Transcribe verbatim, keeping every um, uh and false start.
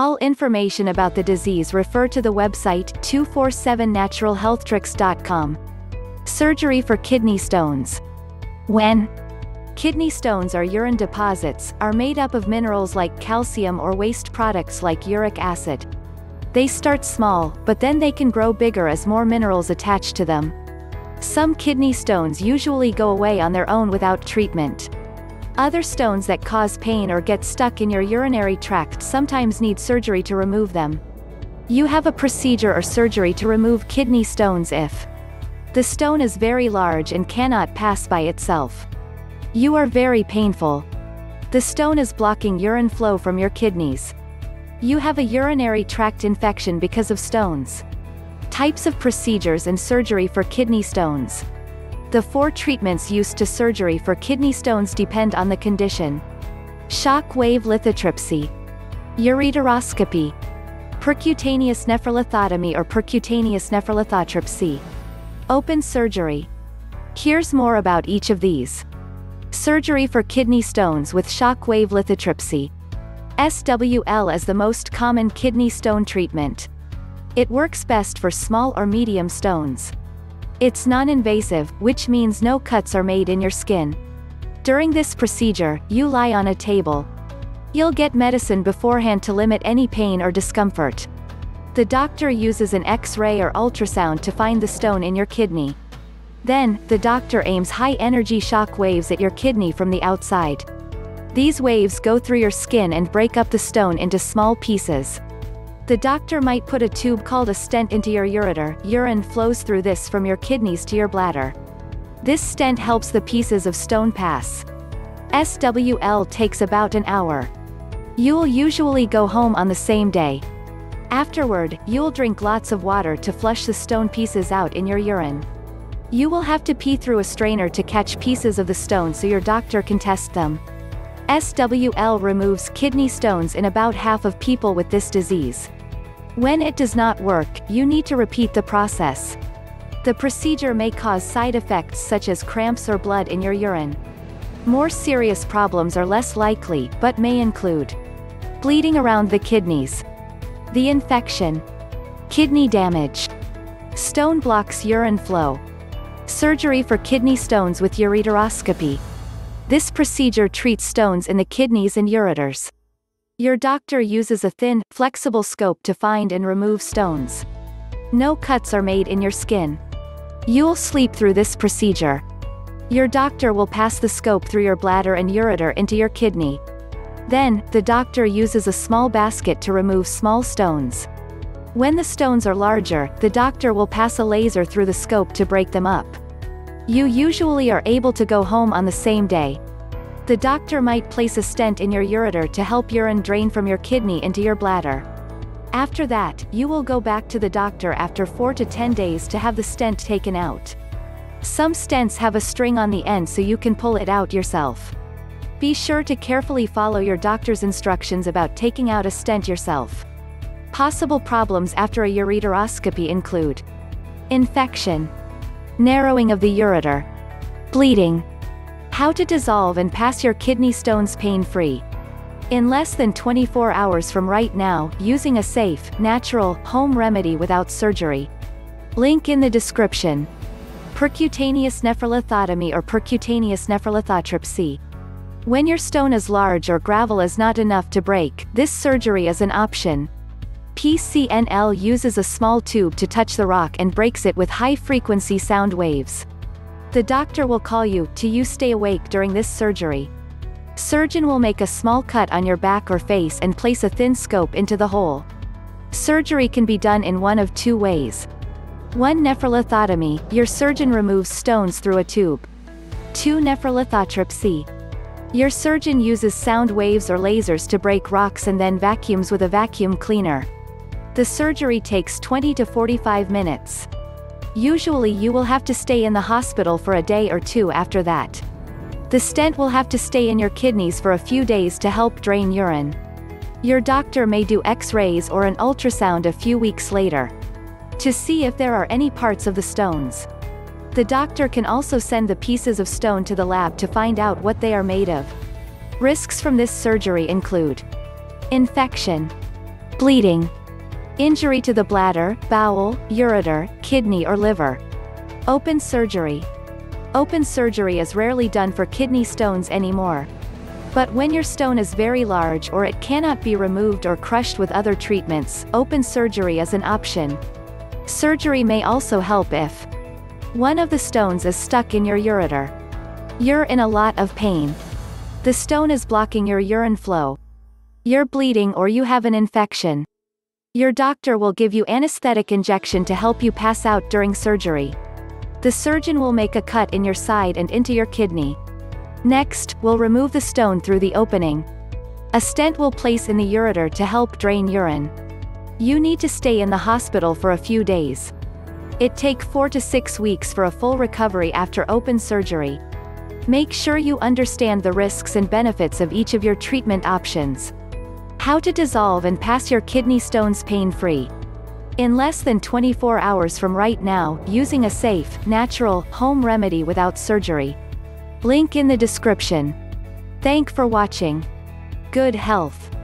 All information about the disease refer to the website two four seven natural health tricks dot com. Surgery for kidney stones. When kidney stones or urine deposits, are made up of minerals like calcium or waste products like uric acid. They start small, but then they can grow bigger as more minerals attach to them. Some kidney stones usually go away on their own without treatment. Other stones that cause pain or get stuck in your urinary tract sometimes need surgery to remove them. You have a procedure or surgery to remove kidney stones if the stone is very large and cannot pass by itself. You are very painful. The stone is blocking urine flow from your kidneys. You have a urinary tract infection because of stones. Types of procedures and surgery for kidney stones. The four treatments used to surgery for kidney stones depend on the condition. Shock wave lithotripsy, ureteroscopy, percutaneous nephrolithotomy or percutaneous nephrolithotripsy, open surgery. Here's more about each of these. Surgery for kidney stones with shock wave lithotripsy. S W L is the most common kidney stone treatment. It works best for small or medium stones. It's non-invasive, which means no cuts are made in your skin. During this procedure, you lie on a table. You'll get medicine beforehand to limit any pain or discomfort. The doctor uses an X-ray or ultrasound to find the stone in your kidney. Then, the doctor aims high-energy shock waves at your kidney from the outside. These waves go through your skin and break up the stone into small pieces. The doctor might put a tube called a stent into your ureter. Urine flows through this from your kidneys to your bladder. This stent helps the pieces of stone pass. S W L takes about an hour. You'll usually go home on the same day. Afterward, you'll drink lots of water to flush the stone pieces out in your urine. You will have to pee through a strainer to catch pieces of the stone so your doctor can test them. S W L removes kidney stones in about half of people with this disease. When it does not work, you need to repeat the process. The procedure may cause side effects such as cramps or blood in your urine. More serious problems are less likely, but may include bleeding around the kidneys, the infection, kidney damage. Stone blocks urine flow. Surgery for kidney stones with ureteroscopy. This procedure treats stones in the kidneys and ureters. Your doctor uses a thin, flexible scope to find and remove stones. No cuts are made in your skin. You'll sleep through this procedure. Your doctor will pass the scope through your bladder and ureter into your kidney. Then, the doctor uses a small basket to remove small stones. When the stones are larger, the doctor will pass a laser through the scope to break them up. You usually are able to go home on the same day. The doctor might place a stent in your ureter to help urine drain from your kidney into your bladder. After that, you will go back to the doctor after four to ten days to have the stent taken out. Some stents have a string on the end so you can pull it out yourself. Be sure to carefully follow your doctor's instructions about taking out a stent yourself. Possible problems after a ureteroscopy include infection, narrowing of the ureter, bleeding, how to dissolve and pass your kidney stones pain-free. In less than twenty-four hours from right now, using a safe, natural, home remedy without surgery. Link in the description. Percutaneous nephrolithotomy or percutaneous nephrolithotripsy. When your stone is large or gravel is not enough to break, this surgery is an option. P C N L uses a small tube to touch the rock and breaks it with high-frequency sound waves. The doctor will call you, to you stay awake during this surgery. Surgeon will make a small cut on your back or face and place a thin scope into the hole. Surgery can be done in one of two ways. one Nephrolithotomy, your surgeon removes stones through a tube. two Nephrolithotripsy. Your surgeon uses sound waves or lasers to break rocks and then vacuums with a vacuum cleaner. The surgery takes twenty to forty-five minutes. Usually you will have to stay in the hospital for a day or two after that. The stent will have to stay in your kidneys for a few days to help drain urine. Your doctor may do X-rays or an ultrasound a few weeks later to see if there are any parts of the stones. The doctor can also send the pieces of stone to the lab to find out what they are made of. Risks from this surgery include infection, bleeding, injury to the bladder, bowel, ureter, kidney or liver. Open surgery. Open surgery is rarely done for kidney stones anymore. But when your stone is very large or it cannot be removed or crushed with other treatments, open surgery is an option. Surgery may also help if one of the stones is stuck in your ureter. You're in a lot of pain. The stone is blocking your urine flow. You're bleeding or you have an infection. Your doctor will give you anesthetic injection to help you pass out during surgery. The surgeon will make a cut in your side and into your kidney. Next, we'll remove the stone through the opening. A stent will place in the ureter to help drain urine. You need to stay in the hospital for a few days. It takes four to six weeks for a full recovery after open surgery. Make sure you understand the risks and benefits of each of your treatment options. How to dissolve and pass your kidney stones pain-free. In less than twenty-four hours from right now, using a safe, natural, home remedy without surgery. Link in the description. Thank for watching. Good health.